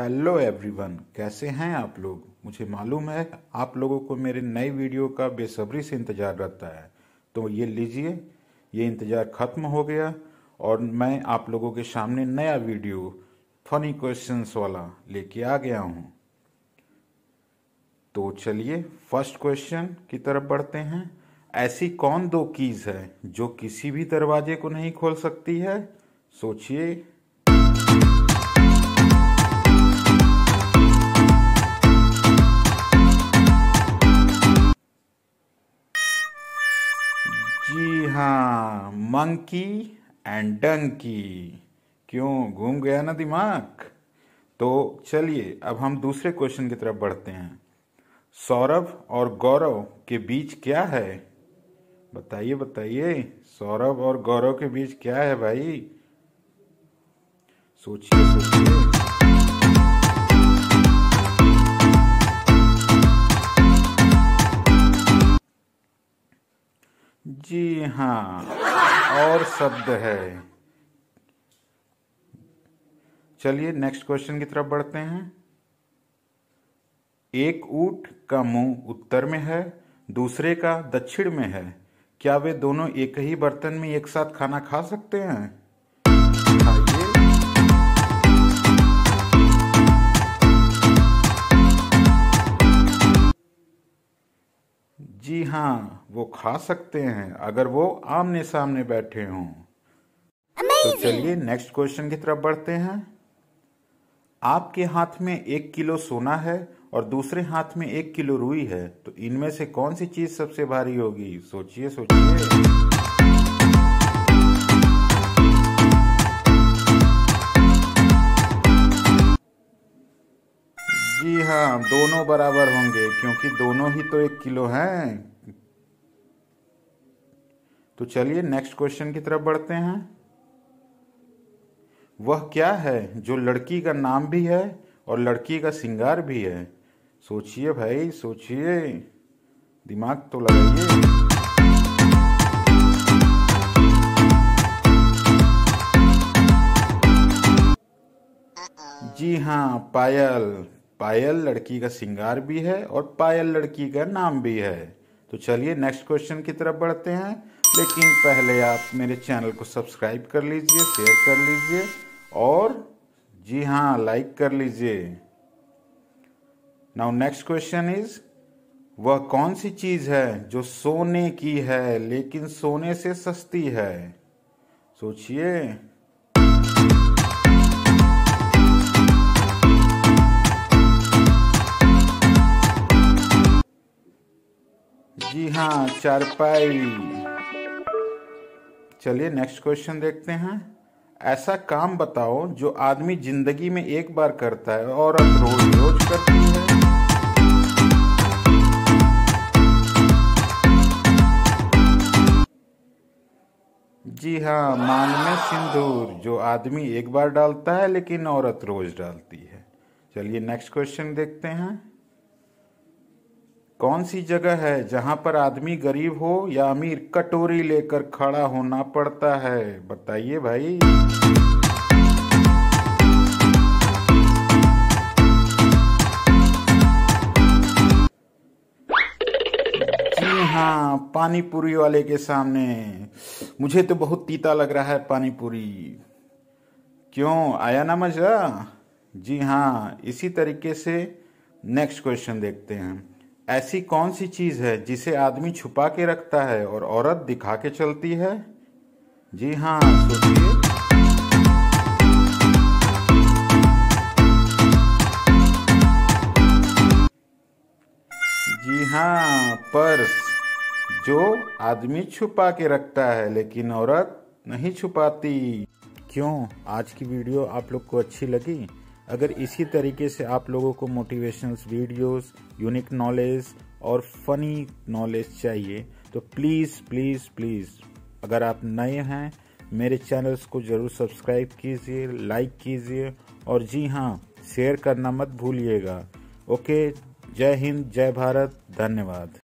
Hello everyone, कैसे हैं आप लोग। मुझे मालूम है आप लोगों को मेरे नए वीडियो का बेसब्री से इंतज़ार रहता है, तो ये लीजिए, ये इंतज़ार ख़त्म हो गया और मैं आप लोगों के सामने नया वीडियो फनी क्वेश्चंस वाला लेके आ गया हूँ। तो चलिए फर्स्ट क्वेश्चन की तरफ बढ़ते हैं। ऐसी कौन दो कीज़ है जो किसी भी दरवाजे को नहीं खोल सकती है, सोचिए। जी हाँ, मंकी एंड डंकी। क्यों, घूम गया ना दिमाग। तो चलिए अब हम दूसरे क्वेश्चन की तरफ बढ़ते हैं। सौरभ और गौरव के बीच क्या है, बताइए बताइए। सौरभ और गौरव के बीच क्या है भाई, सोचिए सोचिए। जी हाँ, और शब्द है। चलिए नेक्स्ट क्वेश्चन की तरफ बढ़ते हैं। एक ऊंट का मुंह उत्तर में है, दूसरे का दक्षिण में है, क्या वे दोनों एक ही बर्तन में एक साथ खाना खा सकते हैं। जी हाँ, वो खा सकते हैं अगर वो आमने सामने बैठे हों। तो चलिए नेक्स्ट क्वेश्चन की तरफ बढ़ते हैं। आपके हाथ में 1 किलो सोना है और दूसरे हाथ में 1 किलो रुई है, तो इनमें से कौन सी चीज सबसे भारी होगी, सोचिए सोचिए। जी हाँ, दोनों बराबर होंगे क्योंकि दोनों ही तो 1 किलो हैं। तो चलिए नेक्स्ट क्वेश्चन की तरफ बढ़ते हैं। वह क्या है जो लड़की का नाम भी है और लड़की का श्रृंगार भी है, सोचिए भाई सोचिए, दिमाग तो लगाइए। जी हाँ, पायल। पायल लड़की का श्रृंगार भी है और पायल लड़की का नाम भी है। तो चलिए नेक्स्ट क्वेश्चन की तरफ बढ़ते हैं, लेकिन पहले आप मेरे चैनल को सब्सक्राइब कर लीजिए, शेयर कर लीजिए और जी हाँ लाइक कर लीजिए। नाउ नेक्स्ट क्वेश्चन इज, वह कौन सी चीज है जो सोने की है लेकिन सोने से सस्ती है, सोचिए। जी हाँ, चारपाई। चलिए नेक्स्ट क्वेश्चन देखते हैं। ऐसा काम बताओ जो आदमी जिंदगी में एक बार करता है और रोज रोज करती है। जी हाँ, मांग में सिंदूर, जो आदमी एक बार डालता है लेकिन औरत रोज डालती है। चलिए नेक्स्ट क्वेश्चन देखते हैं। कौन सी जगह है जहां पर आदमी गरीब हो या अमीर, कटोरी लेकर खड़ा होना पड़ता है, बताइए भाई। जी हाँ, पानी पूरी वाले के सामने। मुझे तो बहुत तीता लग रहा है पानी पूरी, क्यों आया ना मजा। जी हाँ, इसी तरीके से नेक्स्ट क्वेश्चन देखते हैं। ऐसी कौन सी चीज है जिसे आदमी छुपा के रखता है और औरत दिखा के चलती है। जी हाँ, सोचिए। जी हाँ, पर्स, जो आदमी छुपा के रखता है लेकिन औरत नहीं छुपाती। क्यों, आज की वीडियो आप लोग को अच्छी लगी। अगर इसी तरीके से आप लोगों को मोटिवेशनल वीडियोस, यूनिक नॉलेज और फनी नॉलेज चाहिए तो प्लीज़ प्लीज़ प्लीज़, अगर आप नए हैं मेरे चैनल्स को ज़रूर सब्सक्राइब कीजिए, लाइक कीजिए और जी हाँ शेयर करना मत भूलिएगा। ओके, जय हिंद, जय भारत, धन्यवाद।